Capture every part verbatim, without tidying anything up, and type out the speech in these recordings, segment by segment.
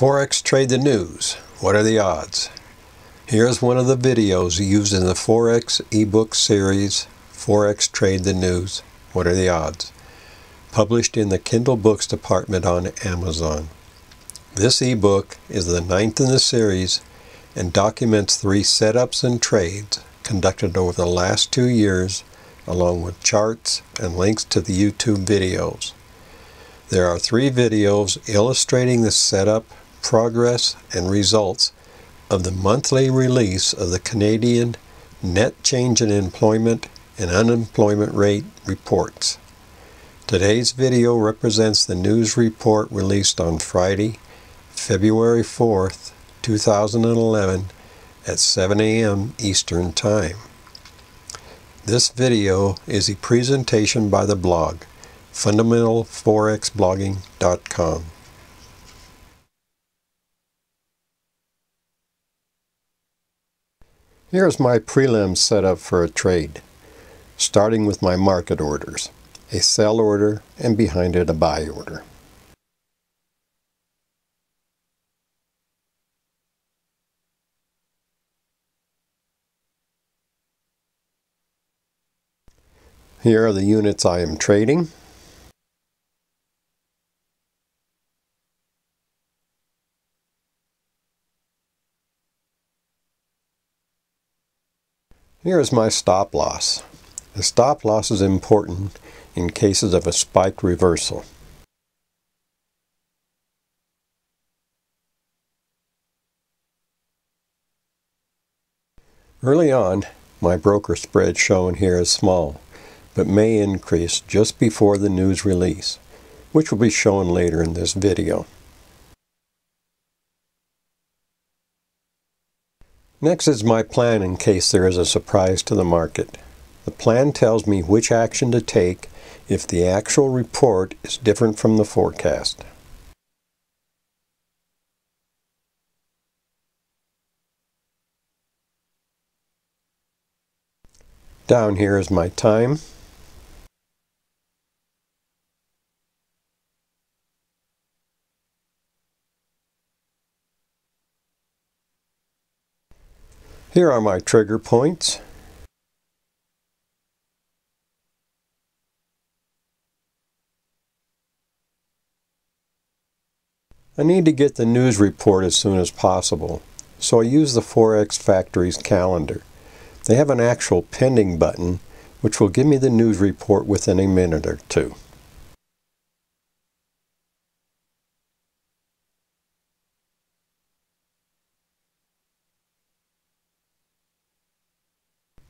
Forex trade the news. What are the odds? Here's one of the videos used in the Forex ebook series, Forex Trade the News. What are the odds? Published in the Kindle Books department on Amazon. This ebook is the ninth in the series and documents three setups and trades conducted over the last two years, along with charts and links to the YouTube videos. There are three videos illustrating the setup, progress, and results of the monthly release of the Canadian Net Change in Employment and Unemployment Rate reports. Today's video represents the news report released on Friday, February fourth, two thousand eleven at seven A M Eastern Time. This video is a presentation by the blog fundamental forex blogging dot com. Here's my prelim setup for a trade, starting with my market orders, a sell order, and behind it a buy order. Here are the units I am trading. Here is my stop loss. The stop loss is important in cases of a spike reversal. Early on, my broker spread shown here is small, but may increase just before the news release, which will be shown later in this video. Next is my plan in case there is a surprise to the market. The plan tells me which action to take if the actual report is different from the forecast. Down here is my time. Here are my trigger points. I need to get the news report as soon as possible, so I use the Forex Factory's calendar. They have an actual pending button, which will give me the news report within a minute or two.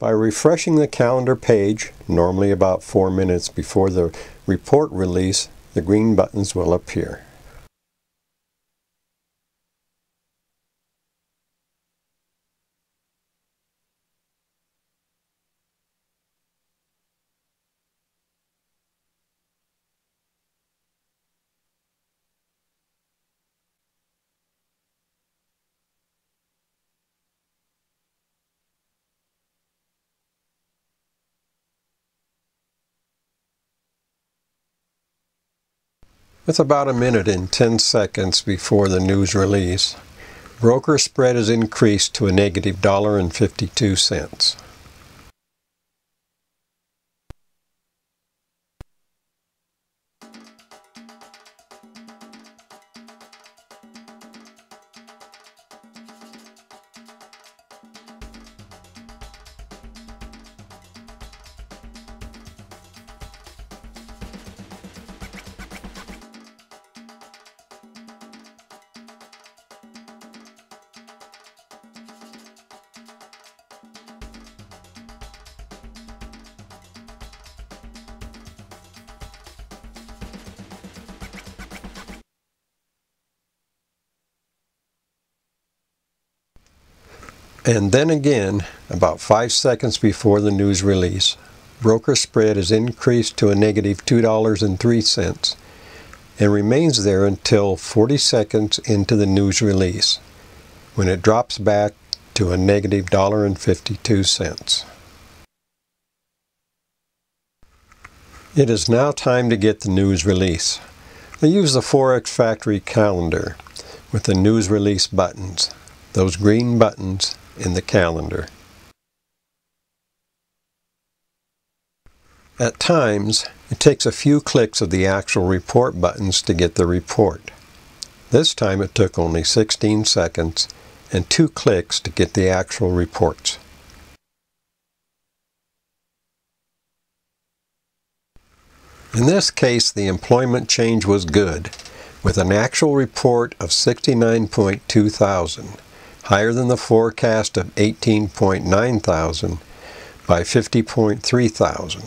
By refreshing the calendar page, normally about four minutes before the report release, the green buttons will appear. With about a minute and ten seconds before the news release, broker spread is increased to a negative dollar and fifty-two cents. And then again, about five seconds before the news release, broker spread is increased to a negative two dollars and three cents and remains there until forty seconds into the news release, when it drops back to a negative one dollar and fifty-two cents. It is now time to get the news release. I use the Forex Factory calendar, with the news release buttons, those green buttons in the calendar. At times, it takes a few clicks of the actual report buttons to get the report. This time it took only sixteen seconds and two clicks to get the actual reports. In this case, the employment change was good, with an actual report of sixty-nine point two thousand, higher than the forecast of eighteen point nine thousand by fifty point three thousand,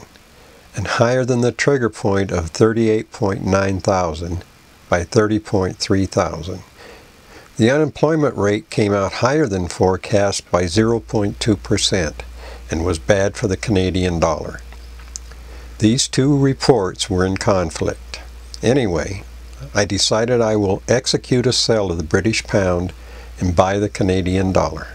and higher than the trigger point of thirty-eight point nine thousand by thirty point three thousand. The unemployment rate came out higher than forecast by zero point two percent and was bad for the Canadian dollar. These two reports were in conflict. Anyway, I decided I will execute a sell of the British pound and buy the Canadian dollar.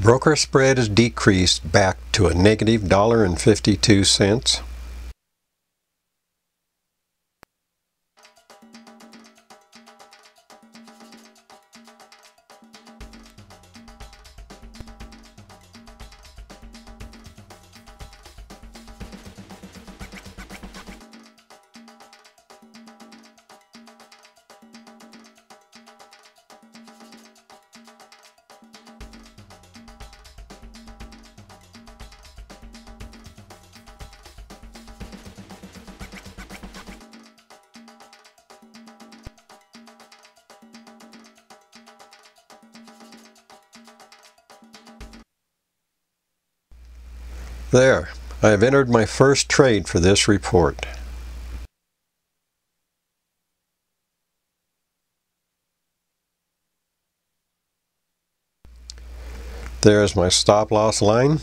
Broker spread is decreased back to a negative dollar and fifty-two cents. There, I have entered my first trade for this report. There is my stop loss line.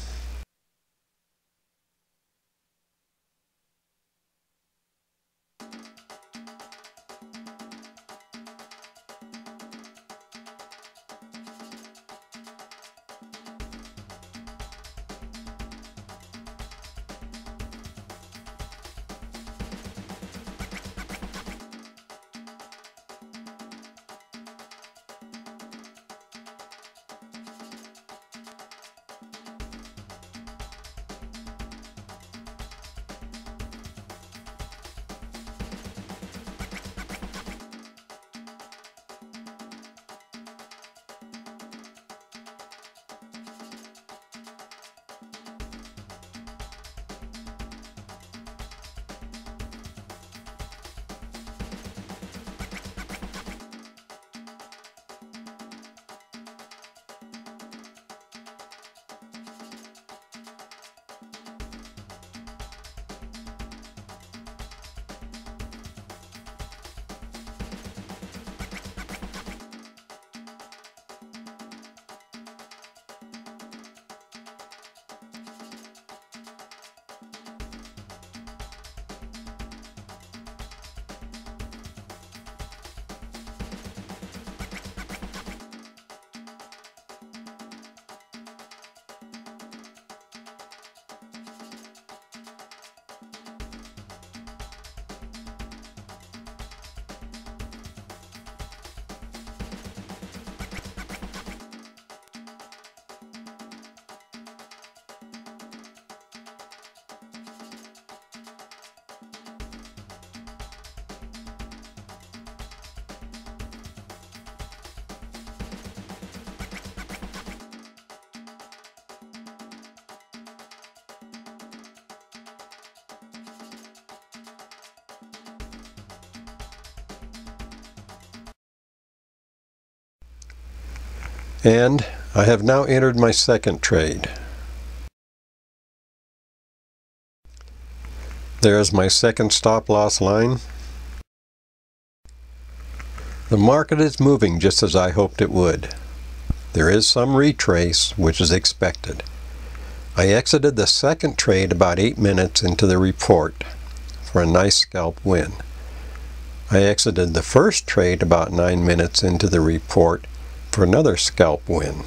And I have now entered my second trade. There is my second stop loss line. The market is moving just as I hoped it would. There is some retrace, which is expected. I exited the second trade about eight minutes into the report for a nice scalp win. I exited the first trade about nine minutes into the report for another scalp win.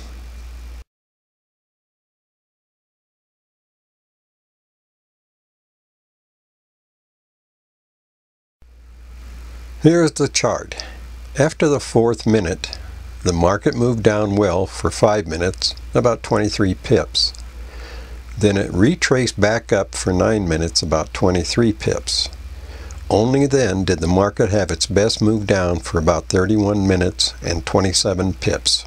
Here's the chart. After the fourth minute, the market moved down well for five minutes, about twenty-three pips. Then it retraced back up for nine minutes, about twenty-three pips. Only then did the market have its best move down for about thirty-one minutes and twenty-seven pips.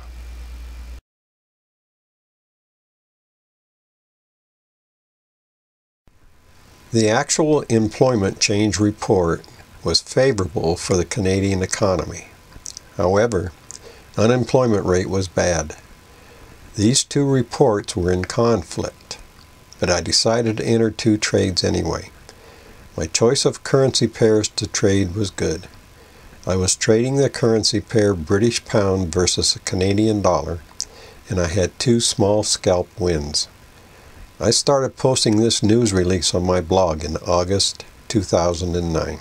The actual employment change report was favorable for the Canadian economy. However, unemployment rate was bad. These two reports were in conflict, but I decided to enter two trades anyway. My choice of currency pairs to trade was good. I was trading the currency pair British pound versus a Canadian dollar, and I had two small scalp wins. I started posting this news release on my blog in August two thousand nine.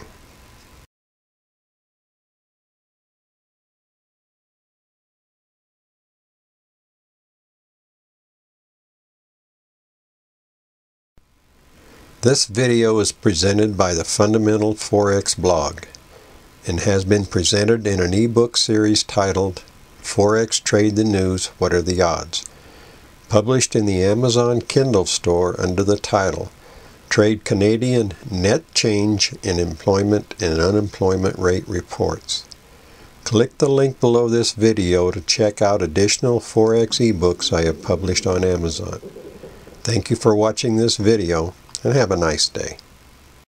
This video is presented by the Fundamental Forex blog and has been presented in an ebook series titled Forex Trade the News, What Are the Odds? Published in the Amazon Kindle store under the title Trade Canadian Net Change in Employment and Unemployment Rate Reports. Click the link below this video to check out additional Forex ebooks I have published on Amazon. Thank you for watching this video, and have a nice day.